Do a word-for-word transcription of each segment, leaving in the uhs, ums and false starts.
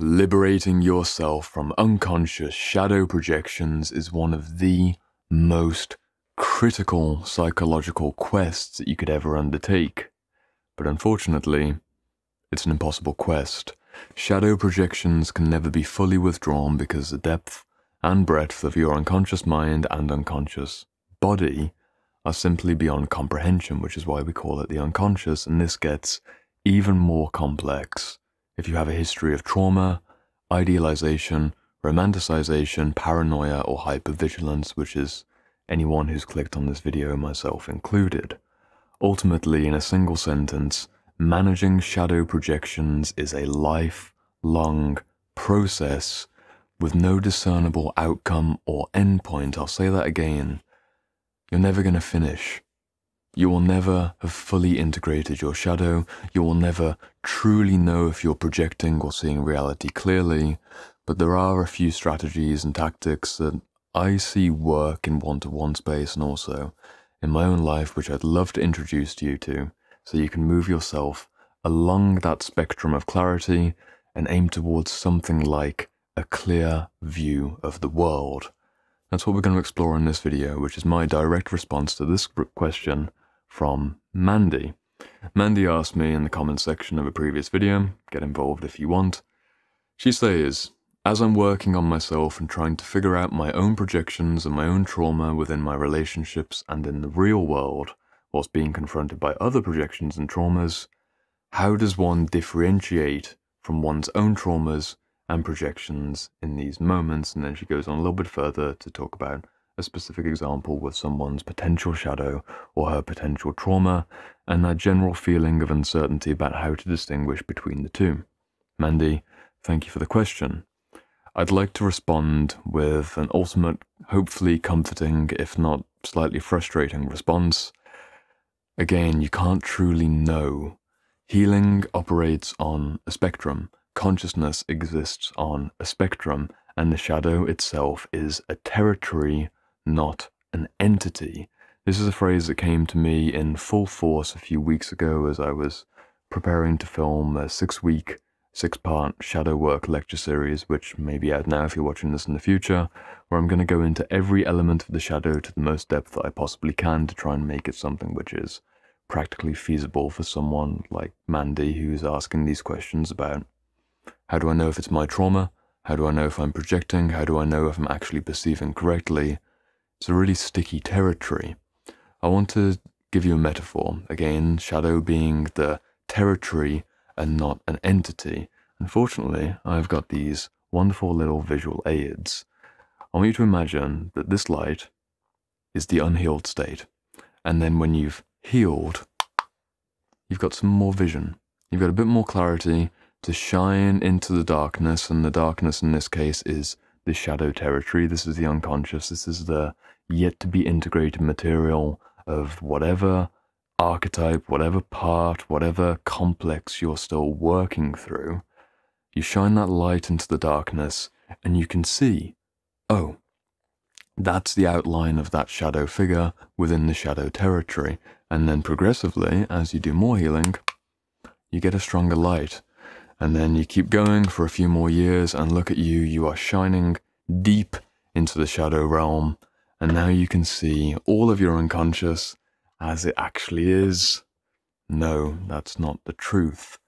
Liberating yourself from unconscious shadow projections is one of the most critical psychological quests that you could ever undertake. But unfortunately, it's an impossible quest. Shadow projections can never be fully withdrawn because the depth and breadth of your unconscious mind and unconscious body are simply beyond comprehension, which is why we call it the unconscious, and this gets even more complex if you have a history of trauma, idealization, romanticization, paranoia, or hypervigilance, which is anyone who's clicked on this video, myself included. Ultimately, in a single sentence, managing shadow projections is a lifelong process with no discernible outcome or endpoint. I'll say that again. You're never going to finish. You will never have fully integrated your shadow. You will never truly know if you're projecting or seeing reality clearly, but there are a few strategies and tactics that I see work in one-to-one space and also in my own life, which I'd love to introduce you to, so you can move yourself along that spectrum of clarity and aim towards something like a clear view of the world. That's what we're going to explore in this video, which is my direct response to this question from Mandy. Mandy asked me in the comments section of a previous video, get involved if you want. She says, as I'm working on myself and trying to figure out my own projections and my own trauma within my relationships and in the real world, whilst being confronted by other projections and traumas, how does one differentiate from one's own traumas and projections in these moments? And then she goes on a little bit further to talk about a specific example with someone's potential shadow or her potential trauma, and that general feeling of uncertainty about how to distinguish between the two. Mandy, thank you for the question. I'd like to respond with an ultimate, hopefully comforting, if not slightly frustrating response. Again, you can't truly know. Healing operates on a spectrum. Consciousness exists on a spectrum, and the shadow itself is a territory, not an entity. This is a phrase that came to me in full force a few weeks ago as I was preparing to film a six-week, six-part shadow work lecture series, which may be out now if you're watching this in the future, where I'm going to go into every element of the shadow to the most depth that I possibly can to try and make it something which is practically feasible for someone like Mandy, who's asking these questions about how do I know if it's my trauma? How do I know if I'm projecting? How do I know if I'm actually perceiving correctly? It's a really sticky territory. I want to give you a metaphor. Again, shadow being the territory and not an entity. Unfortunately, I've got these wonderful little visual aids. I want you to imagine that this light is the unhealed state. And then when you've healed, you've got some more vision. You've got a bit more clarity to shine into the darkness, and the darkness in this case is the shadow territory. This is the unconscious. This is the yet-to-be-integrated material of whatever archetype, whatever part, whatever complex you're still working through. You shine that light into the darkness, and you can see, oh, that's the outline of that shadow figure within the shadow territory. And then progressively, as you do more healing, you get a stronger light. And then you keep going for a few more years and look at you, you are shining deep into the shadow realm. And now you can see all of your unconscious as it actually is. No, that's not the truth.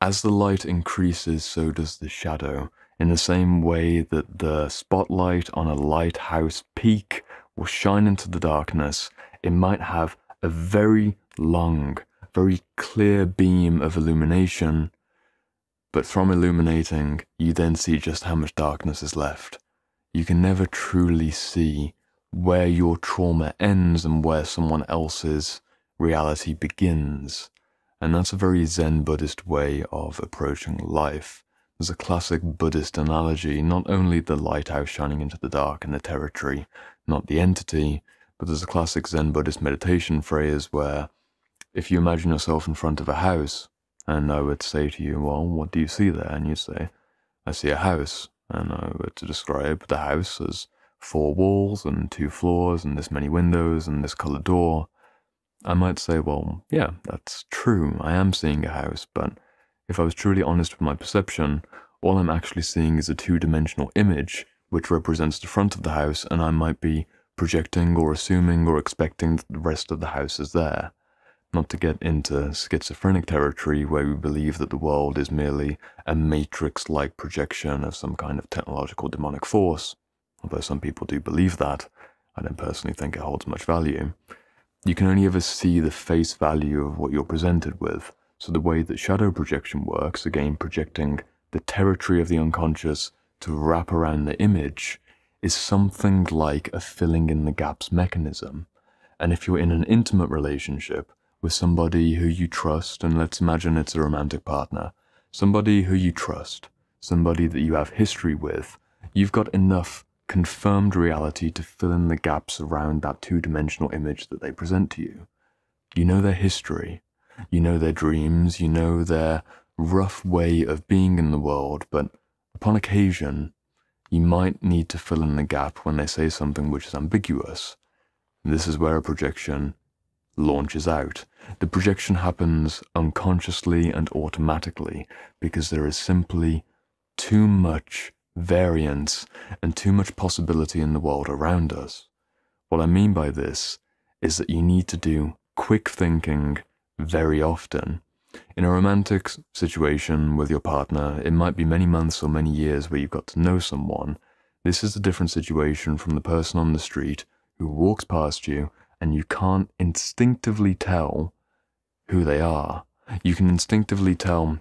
As the light increases, so does the shadow. In the same way that the spotlight on a lighthouse peak will shine into the darkness, it might have a very long, very clear beam of illumination. But from illuminating, you then see just how much darkness is left. You can never truly see where your trauma ends and where someone else's reality begins. And that's a very Zen Buddhist way of approaching life. There's a classic Buddhist analogy, not only the lighthouse shining into the dark and the territory, not the entity, but there's a classic Zen Buddhist meditation phrase where if you imagine yourself in front of a house, and I would say to you, well, what do you see there? And you say, I see a house. And I would describe the house as four walls and two floors and this many windows and this colored door. I might say, well, yeah, that's true. I am seeing a house. But if I was truly honest with my perception, all I'm actually seeing is a two-dimensional image which represents the front of the house, and I might be projecting or assuming or expecting that the rest of the house is there. Not to get into schizophrenic territory where we believe that the world is merely a matrix-like projection of some kind of technological demonic force, although some people do believe that. I don't personally think it holds much value. You can only ever see the face value of what you're presented with. So the way that shadow projection works, again projecting the territory of the unconscious to wrap around the image, is something like a filling in the gaps mechanism. And if you're in an intimate relationship with somebody who you trust, and let's imagine it's a romantic partner, somebody who you trust, somebody that you have history with, you've got enough confirmed reality to fill in the gaps around that two-dimensional image that they present to you. You know their history, you know their dreams, you know their rough way of being in the world, but upon occasion, you might need to fill in the gap when they say something which is ambiguous. This is where a projection launches out. The projection happens unconsciously and automatically because there is simply too much variance and too much possibility in the world around us. What I mean by this is that you need to do quick thinking very often. In a romantic situation with your partner, it might be many months or many years where you've got to know someone. This is a different situation from the person on the street who walks past you and you can't instinctively tell who they are. You can instinctively tell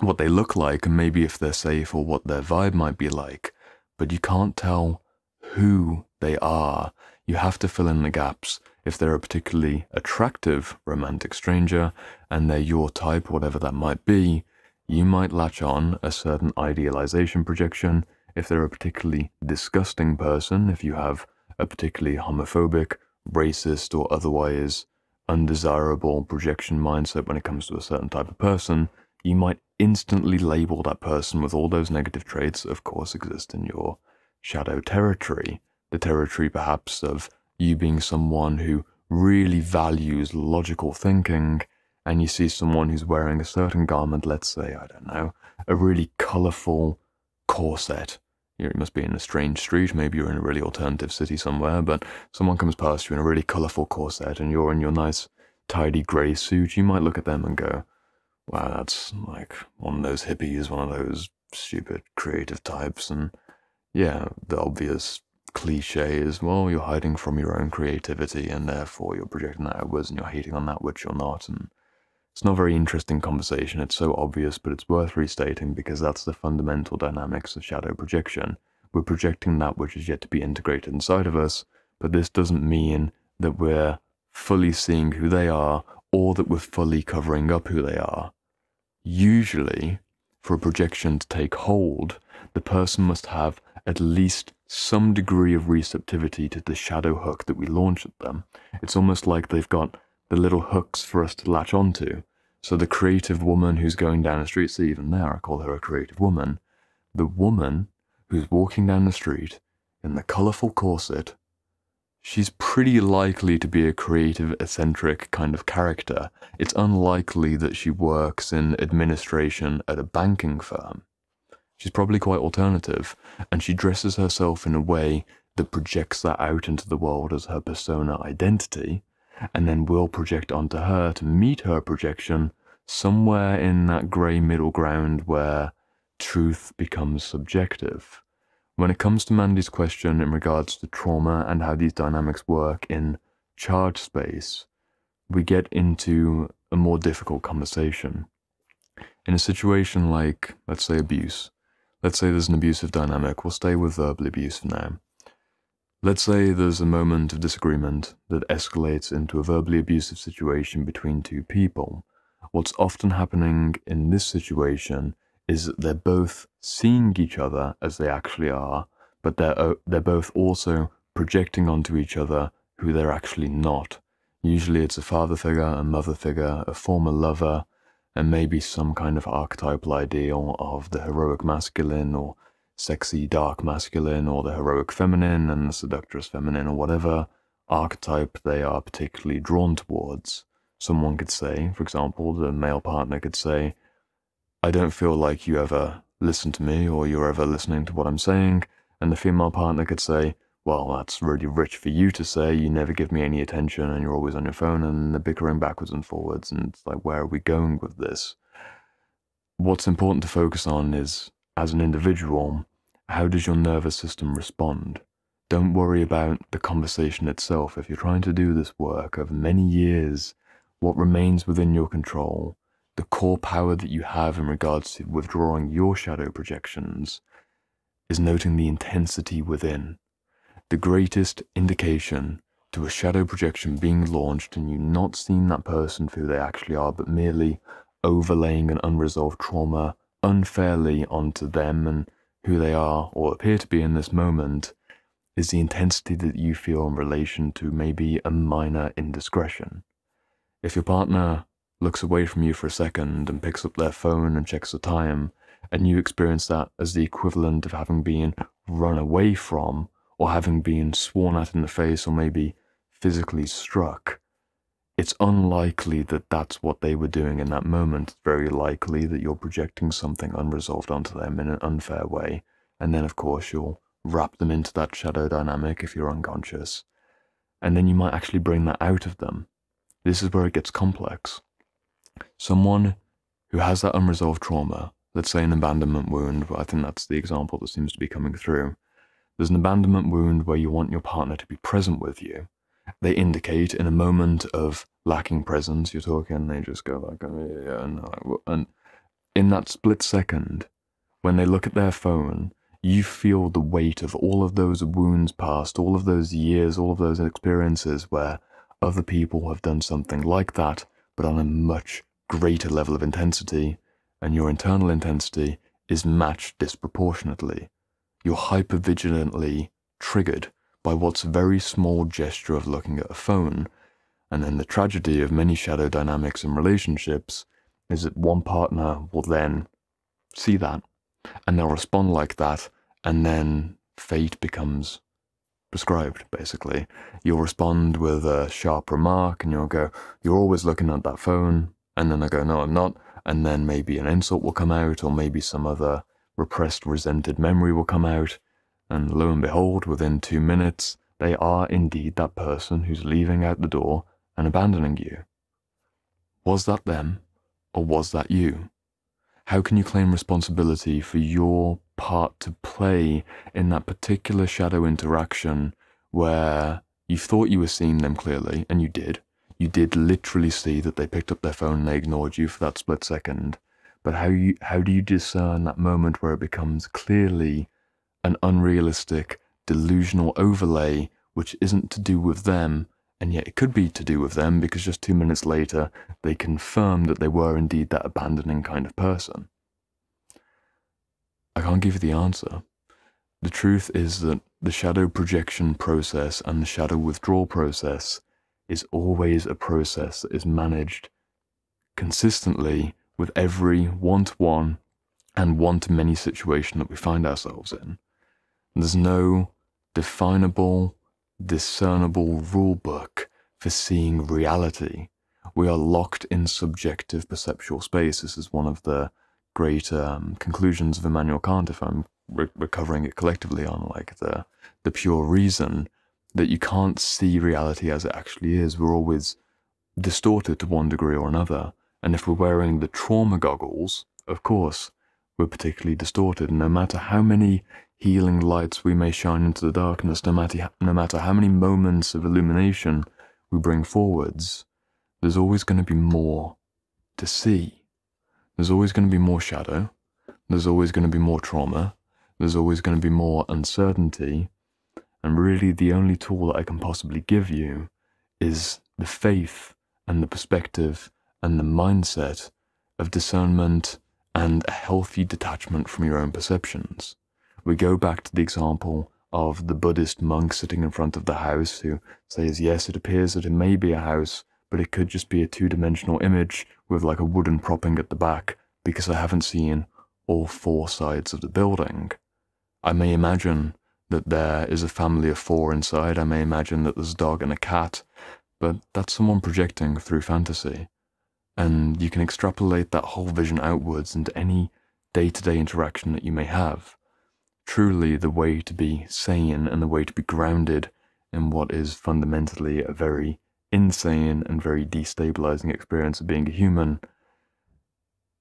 what they look like and maybe if they're safe or what their vibe might be like, but you can't tell who they are. You have to fill in the gaps. If they're a particularly attractive romantic stranger and they're your type, whatever that might be, you might latch on a certain idealization projection. If they're a particularly disgusting person, if you have a particularly homophobic, racist or otherwise undesirable projection mindset when it comes to a certain type of person, you might instantly label that person with all those negative traits that of course exist in your shadow territory. The territory perhaps of you being someone who really values logical thinking, and you see someone who's wearing a certain garment, let's say, I don't know, a really colourful corset. You must be in a strange street, maybe you're in a really alternative city somewhere, but someone comes past you in a really colourful corset and you're in your nice tidy grey suit, you might look at them and go, wow, that's like one of those hippies, one of those stupid creative types. And yeah, the obvious cliche is, well, you're hiding from your own creativity and therefore you're projecting that outwards and you're hating on that which you're not. And it's not a very interesting conversation. It's so obvious, but it's worth restating because that's the fundamental dynamics of shadow projection. We're projecting that which is yet to be integrated inside of us, but this doesn't mean that we're fully seeing who they are or that we're fully covering up who they are. Usually, for a projection to take hold, the person must have at least some degree of receptivity to the shadow hook that we launch at them. It's almost like they've got the little hooks for us to latch onto. So the creative woman who's going down the street, see, even there I call her a creative woman, the woman who's walking down the street in the colourful corset, she's pretty likely to be a creative, eccentric kind of character. It's unlikely that she works in administration at a banking firm. She's probably quite alternative, and she dresses herself in a way that projects that out into the world as her persona identity, and then will project onto her to meet her projection somewhere in that grey middle ground where truth becomes subjective. When it comes to Mandy's question in regards to trauma and how these dynamics work in charge space, we get into a more difficult conversation. In a situation like, let's say, abuse, let's say there's an abusive dynamic, we'll stay with verbal abuse for now. Let's say there's a moment of disagreement that escalates into a verbally abusive situation between two people. What's often happening in this situation is that they're both seeing each other as they actually are, but they're, they're both also projecting onto each other who they're actually not. Usually it's a father figure, a mother figure, a former lover, and maybe some kind of archetypal ideal of the heroic masculine or sexy dark masculine or the heroic feminine and the seductress feminine or whatever archetype they are particularly drawn towards. Someone could say, for example, the male partner could say, I don't feel like you ever listen to me or you're ever listening to what I'm saying. And the female partner could say, well, that's really rich for you to say. You never give me any attention and you're always on your phone, and they're bickering backwards and forwards. And it's like, where are we going with this? What's important to focus on is, as an individual, how does your nervous system respond? Don't worry about the conversation itself. If you're trying to do this work over many years, what remains within your control, the core power that you have in regards to withdrawing your shadow projections, is noting the intensity within. The greatest indication to a shadow projection being launched and you not seeing that person for who they actually are, but merely overlaying an unresolved trauma unfairly onto them and who they are or appear to be in this moment, is the intensity that you feel in relation to maybe a minor indiscretion. If your partner looks away from you for a second and picks up their phone and checks the time, and you experience that as the equivalent of having been run away from, or having been sworn at in the face, or maybe physically struck, it's unlikely that that's what they were doing in that moment. It's very likely that you're projecting something unresolved onto them in an unfair way, and then of course you'll wrap them into that shadow dynamic if you're unconscious, and then you might actually bring that out of them. This is where it gets complex. Someone who has that unresolved trauma, let's say an abandonment wound, I think that's the example that seems to be coming through. There's an abandonment wound where you want your partner to be present with you. They indicate in a moment of lacking presence, you're talking and they just go like, oh, yeah, and, like, and in that split second, when they look at their phone, you feel the weight of all of those wounds past, all of those years, all of those experiences where other people have done something like that, but on a much greater level of intensity, and your internal intensity is matched disproportionately. You're hypervigilantly triggered by what's a very small gesture of looking at a phone. And then the tragedy of many shadow dynamics in relationships is that one partner will then see that, and they'll respond like that, and then fate becomes prescribed, basically. You'll respond with a sharp remark, and you'll go, you're always looking at that phone, and then I go, no, I'm not, and then maybe an insult will come out, or maybe some other repressed, resented memory will come out, and lo and behold, within two minutes, they are indeed that person who's leaving out the door and abandoning you. Was that them, or was that you? How can you claim responsibility for your part to play in that particular shadow interaction where you thought you were seeing them clearly, and you did. You did literally see that they picked up their phone and they ignored you for that split second. But how you, how do you discern that moment where it becomes clearly an unrealistic, delusional overlay, which isn't to do with them, and yet it could be to do with them, because just two minutes later, they confirmed that they were indeed that abandoning kind of person? I can't give you the answer. The truth is that the shadow projection process and the shadow withdrawal process is always a process that is managed consistently with every one-to-one and one-to-many situation that we find ourselves in. There's no definable, discernible rule book for seeing reality. We are locked in subjective perceptual space. This is one of the great um, conclusions of Immanuel Kant, if I'm re recovering it collectively on like the, the pure reason, that you can't see reality as it actually is. We're always distorted to one degree or another. And if we're wearing the trauma goggles, of course, we're particularly distorted. And no matter how many healing lights we may shine into the darkness, no matter, no matter how many moments of illumination we bring forwards, there's always going to be more to see. There's always going to be more shadow. There's always going to be more trauma. There's always going to be more uncertainty. And really, the only tool that I can possibly give you is the faith and the perspective and the mindset of discernment and a healthy detachment from your own perceptions. We go back to the example of the Buddhist monk sitting in front of the house who says, yes, it appears that it may be a house, but it could just be a two-dimensional image with like a wooden propping at the back, because I haven't seen all four sides of the building. I may imagine that there is a family of four inside. I may imagine that there's a dog and a cat, but that's someone projecting through fantasy. And you can extrapolate that whole vision outwards into any day-to-day interaction that you may have. Truly the way to be sane and the way to be grounded in what is fundamentally a very insane and very destabilizing experience of being a human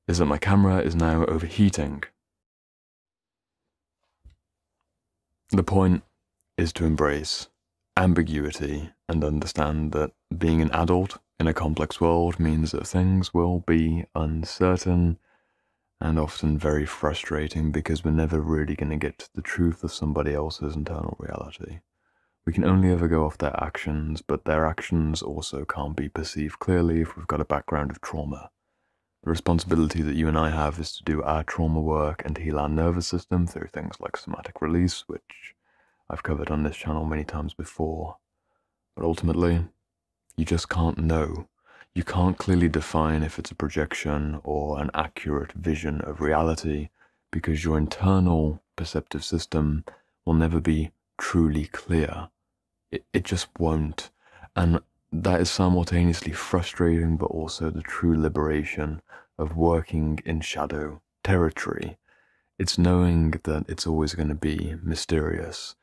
is that my camera is now overheating. The point is to embrace ambiguity and understand that being an adult in a complex world means that things will be uncertain and often very frustrating because we're never really going to get to the truth of somebody else's internal reality. We can only ever go off their actions, but their actions also can't be perceived clearly if we've got a background of trauma. The responsibility that you and I have is to do our trauma work and heal our nervous system through things like somatic release, which I've covered on this channel many times before. But ultimately, you just can't know. You can't clearly define if it's a projection or an accurate vision of reality because your internal perceptive system will never be truly clear. It, it just won't. And that is simultaneously frustrating, but also the true liberation of working in shadow territory. It's knowing that it's always going to be mysterious,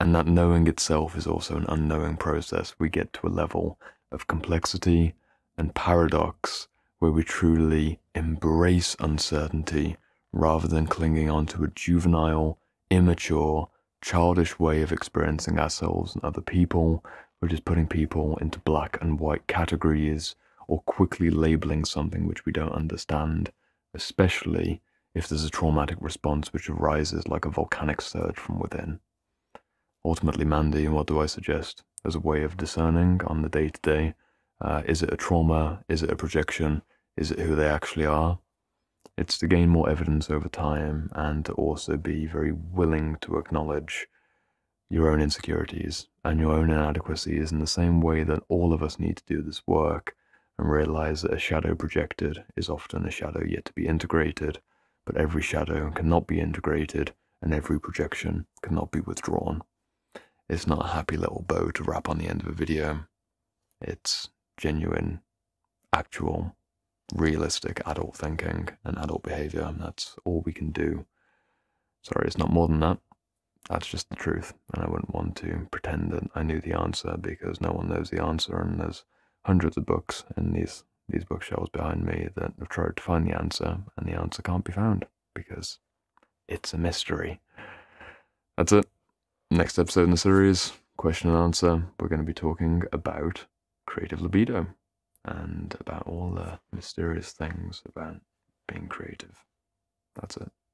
and that knowing itself is also an unknowing process. We get to a level of complexity and paradox where we truly embrace uncertainty rather than clinging on to a juvenile, immature, childish way of experiencing ourselves and other people, which is putting people into black and white categories or quickly labeling something which we don't understand, especially if there's a traumatic response which arises like a volcanic surge from within. Ultimately, Mandy, what do I suggest as a way of discerning on the day-to-day? Uh, is it a trauma? Is it a projection? Is it who they actually are? It's to gain more evidence over time and to also be very willing to acknowledge your own insecurities and your own inadequacies in the same way that all of us need to do this work and realize that a shadow projected is often a shadow yet to be integrated, but every shadow cannot be integrated and every projection cannot be withdrawn. It's not a happy little bow to wrap on the end of a video. It's genuine, actual, realistic adult thinking and adult behavior, and that's all we can do. Sorry, it's not more than that. That's just the truth, and I wouldn't want to pretend that I knew the answer because no one knows the answer, and there's hundreds of books in these, these bookshelves behind me that have tried to find the answer, and the answer can't be found because it's a mystery. That's it. Next episode in the series, question and answer, we're going to be talking about creative libido and about all the mysterious things about being creative. That's it.